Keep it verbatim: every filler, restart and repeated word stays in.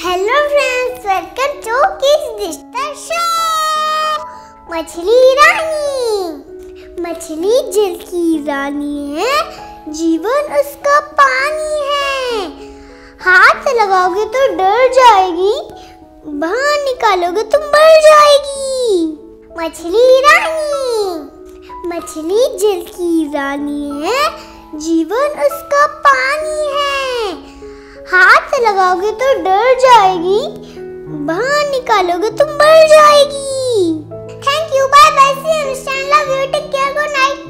Hello friends, welcome to kids दिसिहिता show. मछली रानी, मछली जल की रानी है, जीवन उसका पानी है। हाथ लगाओगे तो डर जाएगी, बाहर निकालोगे तो मर जाएगी। मछली रानी, मछली जल की रानी है, जीवन उसका पानी है। हाथ लगाओगे तो डर जाएगी, बाहर निकालोगे तो मर जाएगी। Thank you, bye bye, see you, love you, take care, good night.